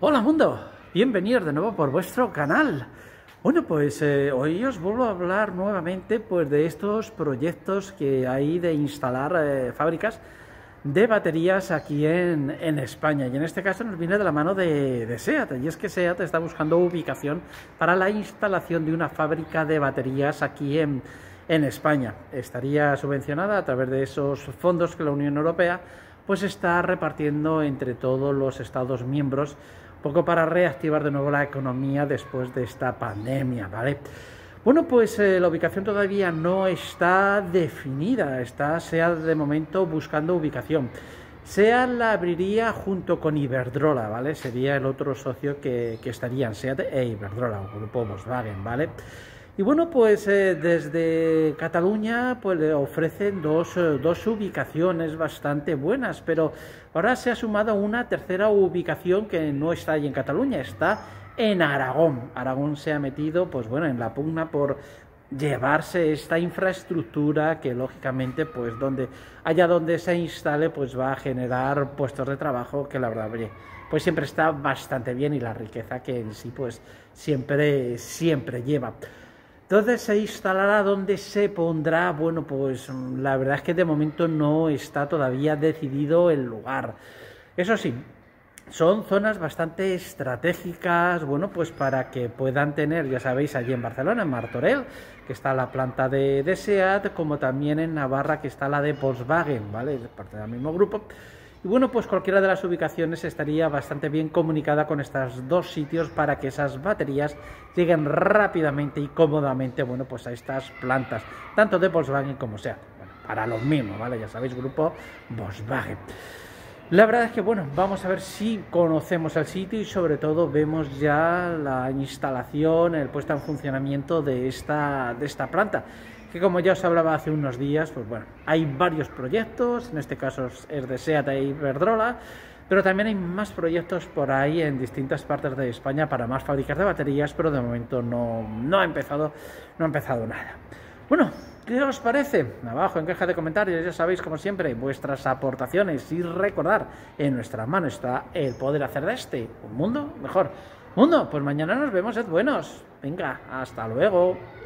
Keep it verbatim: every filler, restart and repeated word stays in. Hola mundo, bienvenidos de nuevo por vuestro canal. Bueno, pues eh, hoy os vuelvo a hablar nuevamente pues, de estos proyectos que hay de instalar eh, fábricas de baterías aquí en, en España, y en este caso nos viene de la mano de, de SEAT, y es que SEAT está buscando ubicación para la instalación de una fábrica de baterías aquí en, en España. Estaría subvencionada a través de esos fondos que la Unión Europea pues está repartiendo entre todos los Estados miembros, poco para reactivar de nuevo la economía después de esta pandemia, ¿vale? Bueno, pues eh, la ubicación todavía no está definida, está SEAT de momento buscando ubicación. SEAT la abriría junto con Iberdrola, ¿vale? Sería el otro socio que, que estarían SEAT e Iberdrola, o Grupo Volkswagen, ¿vale? Y bueno, pues eh, desde Cataluña pues le ofrecen dos, eh, dos ubicaciones bastante buenas, pero ahora se ha sumado una tercera ubicación que no está ahí en Cataluña, está en Aragón. Aragón se ha metido, pues bueno, en la pugna por llevarse esta infraestructura que lógicamente, pues donde allá donde se instale, pues va a generar puestos de trabajo que la verdad, oye, pues siempre está bastante bien, y la riqueza que en sí, pues siempre, siempre lleva. Entonces se instalará donde se pondrá, bueno, pues la verdad es que de momento no está todavía decidido el lugar. Eso sí, son zonas bastante estratégicas, bueno, pues para que puedan tener, ya sabéis, allí en Barcelona, en Martorell, que está la planta de, de SEAT, como también en Navarra, que está la de Volkswagen, ¿vale? Es parte del mismo grupo. Y bueno, pues cualquiera de las ubicaciones estaría bastante bien comunicada con estos dos sitios para que esas baterías lleguen rápidamente y cómodamente, bueno, pues a estas plantas, tanto de Volkswagen como SEAT. Bueno, para los mismos, ¿vale? Ya sabéis, Grupo Volkswagen. La verdad es que, bueno, vamos a ver si conocemos el sitio y sobre todo vemos ya la instalación, el puesta en funcionamiento de esta, de esta planta, que como ya os hablaba hace unos días, pues bueno, hay varios proyectos, en este caso es de SEAT e Iberdrola, pero también hay más proyectos por ahí en distintas partes de España para más fábricas de baterías, pero de momento no, no ha empezado, no ha empezado nada. Bueno, ¿qué os parece? Abajo en caja de comentarios, ya sabéis, como siempre, vuestras aportaciones, y recordar, en nuestra mano está el poder hacer de este un mundo mejor. Mundo, pues mañana nos vemos, sed buenos. Venga, hasta luego.